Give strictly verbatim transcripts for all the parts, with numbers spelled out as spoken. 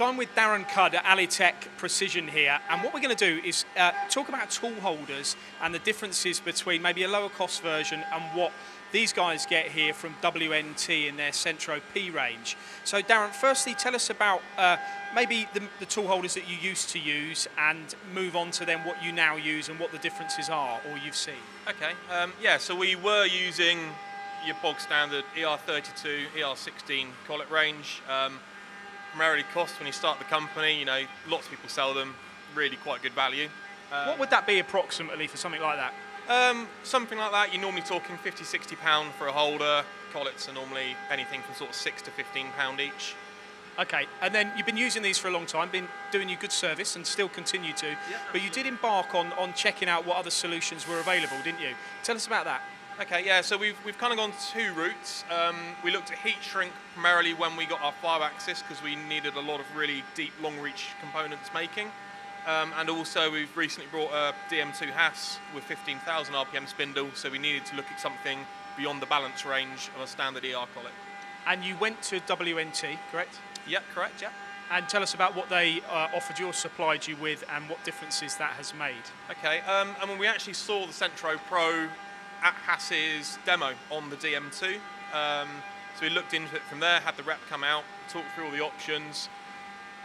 So I'm with Darren Cudd at AliTech Precision here, and what we're going to do is uh, talk about tool holders and the differences between maybe a lower cost version and what these guys get here from W N T in their Centro P range. So Darren, firstly tell us about uh, maybe the, the tool holders that you used to use, and move on to then what you now use and what the differences are or you've seen. Okay, um, yeah, so we were using your bog standard E R thirty-two, E R sixteen collet range. Um, primarily cost when you start the company, you know, lots of people sell them, really quite good value. Um, what would that be approximately for something like that? Um, something like that, you're normally talking fifty, sixty pound for a holder. Collets are normally anything from sort of six to fifteen pound each. Okay, and then you've been using these for a long time, been doing you good service and still continue to, yeah, but you did embark on, on checking out what other solutions were available, didn't you? Tell us about that. Okay, yeah, so we've, we've kind of gone two routes. Um, we looked at heat shrink primarily when we got our five axis, because we needed a lot of really deep long reach components making. Um, and also we've recently brought a D M two Haas with fifteen thousand R P M spindle, so we needed to look at something beyond the balance range of a standard E R collet. And you went to W N T, correct? Yeah, correct, yeah. And tell us about what they uh, offered you or supplied you with and what differences that has made. Okay, um, and when we actually saw the Centro Pro at Haas's demo on the D M two. Um, so we looked into it from there, had the rep come out, talked through all the options.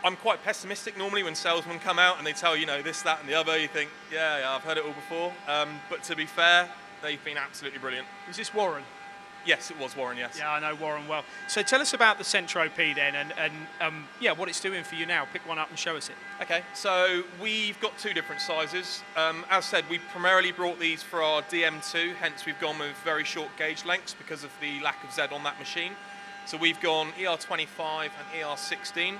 I'm quite pessimistic normally when salesmen come out and they tell you know this, that and the other. You think, yeah, yeah I've heard it all before. Um, but to be fair, they've been absolutely brilliant. Is this Warren? Yes, it was Warren, yes. Yeah, I know Warren well. So tell us about the Centro P then, and, and um, yeah, what it's doing for you now. Pick one up and show us it. Okay, so we've got two different sizes. Um, as said, we primarily brought these for our D M two, hence we've gone with very short gauge lengths because of the lack of Z on that machine. So we've gone E R twenty-five and E R sixteen.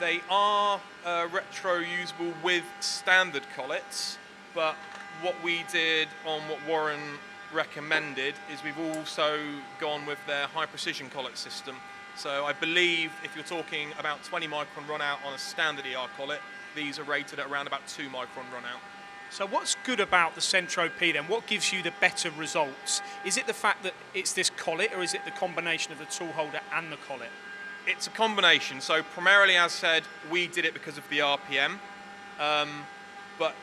They are uh, retro usable with standard collets, but what we did on what Warren recommended is we've also gone with their high precision collet system. So I believe if you're talking about twenty micron run out on a standard E R collet, these are rated at around about two micron run out. So what's good about the Centro P then? What gives you the better results? Is it the fact that it's this collet, or is it the combination of the tool holder and the collet? It's a combination. So primarily, as said, we did it because of the R P M, um, but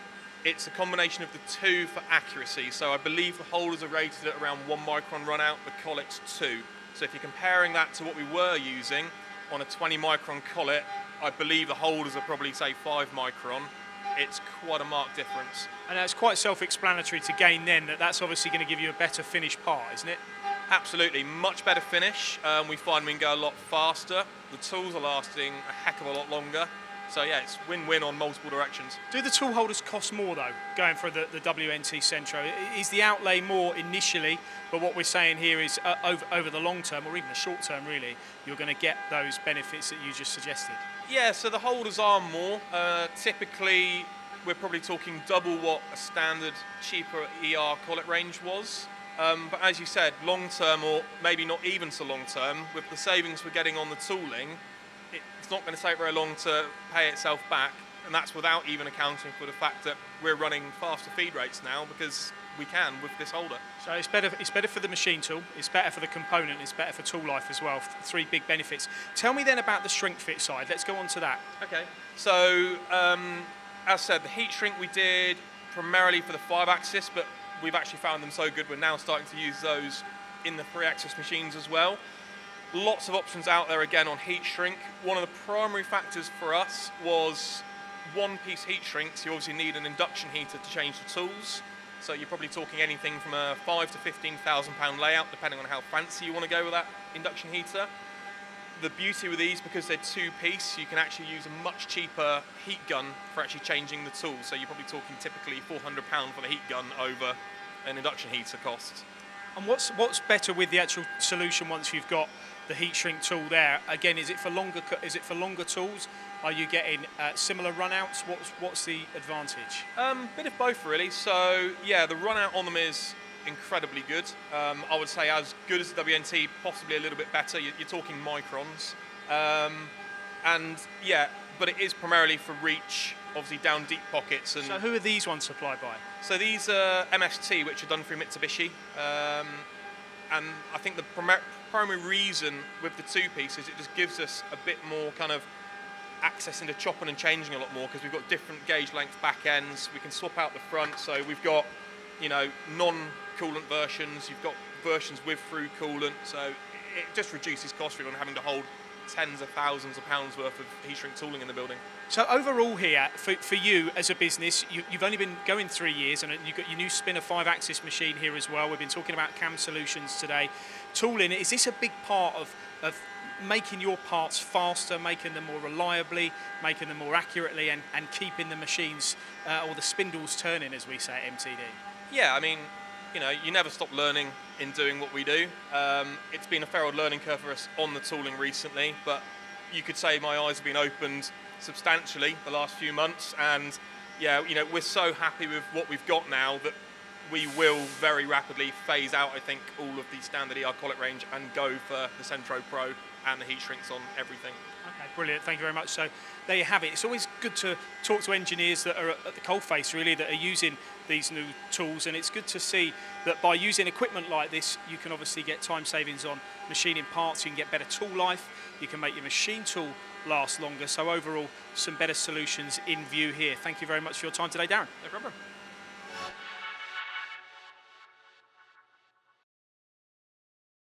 it's a combination of the two for accuracy. So I believe the holders are rated at around one micron run out, the collets two. So if you're comparing that to what we were using on a twenty micron collet, I believe the holders are probably, say, five micron. It's quite a marked difference. And that's quite self-explanatory to gain then that that's obviously going to give you a better finish part, isn't it? Absolutely, much better finish. Um, we find we can go a lot faster. The tools are lasting a heck of a lot longer. So yeah, it's win-win on multiple directions. Do the tool holders cost more though, going for the, the W N T Centro? Is the outlay more initially, but what we're saying here is uh, over, over the long term, or even the short term really, you're going to get those benefits that you just suggested? Yeah, so the holders are more. Uh, typically, we're probably talking double what a standard cheaper E R collet range was. Um, but as you said, long term, or maybe not even so long term, with the savings we're getting on the tooling, it's not going to take very long to pay itself back, and that's without even accounting for the fact that we're running faster feed rates now because we can with this holder. So it's better, it's better for the machine tool, it's better for the component, it's better for tool life as well. Three big benefits. Tell me then about the shrink fit side. Let's go on to that. Okay, so um, as said, the heat shrink we did primarily for the five axis, but we've actually found them so good we're now starting to use those in the three axis machines as well. Lots of options out there again on heat shrink. One of the primary factors for us was one-piece heat shrinks. You obviously need an induction heater to change the tools. So you're probably talking anything from a five to fifteen thousand pound layout, depending on how fancy you want to go with that induction heater. The beauty with these, because they're two-piece, you can actually use a much cheaper heat gun for actually changing the tools. So you're probably talking typically four hundred pound for the heat gun over an induction heater cost. And what's what's better with the actual solution once you've got the heat shrink tool there? Again, is it for longer? Is it for longer tools? Are you getting uh, similar runouts? What's what's the advantage? Um, bit of both really. So yeah, the runout on them is incredibly good. Um, I would say as good as the W N T, possibly a little bit better. You're, you're talking microns, um, and yeah, but it is primarily for reach. Obviously down deep pockets. And so who are these ones supplied by? So these are M S T, which are done through Mitsubishi. Um, and I think the primary reason with the two pieces, it just gives us a bit more kind of accessing the chopping and changing a lot more because we've got different gauge length back ends. We can swap out the front, so we've got, you know, non-coolant versions. You've got versions with through coolant, so it just reduces cost really on having to hold tens of thousands of pounds worth of heat shrink tooling in the building. So overall here, for, for you as a business, you, you've only been going three years and you've got your new spinner five-axis machine here as well. We've been talking about C A M solutions today. Tooling, is this a big part of, of making your parts faster, making them more reliably, making them more accurately, and, and keeping the machines uh, or the spindles turning, as we say at M T D? Yeah, I mean, you know, you never stop learning in doing what we do. Um, it's been a fair old learning curve for us on the tooling recently, but you could say my eyes have been opened substantially the last few months, and yeah, you know, we're so happy with what we've got now that we will very rapidly phase out, I think, all of the standard E R collet range and go for the Centro Pro and the heat shrinks on everything. Okay, brilliant, thank you very much. So there you have it. It's always good to talk to engineers that are at the coalface, really, that are using these new tools, and it's good to see that by using equipment like this, you can obviously get time savings on machining parts, you can get better tool life, you can make your machine tool last longer. So overall, some better solutions in view here. Thank you very much for your time today, Darren. No problem.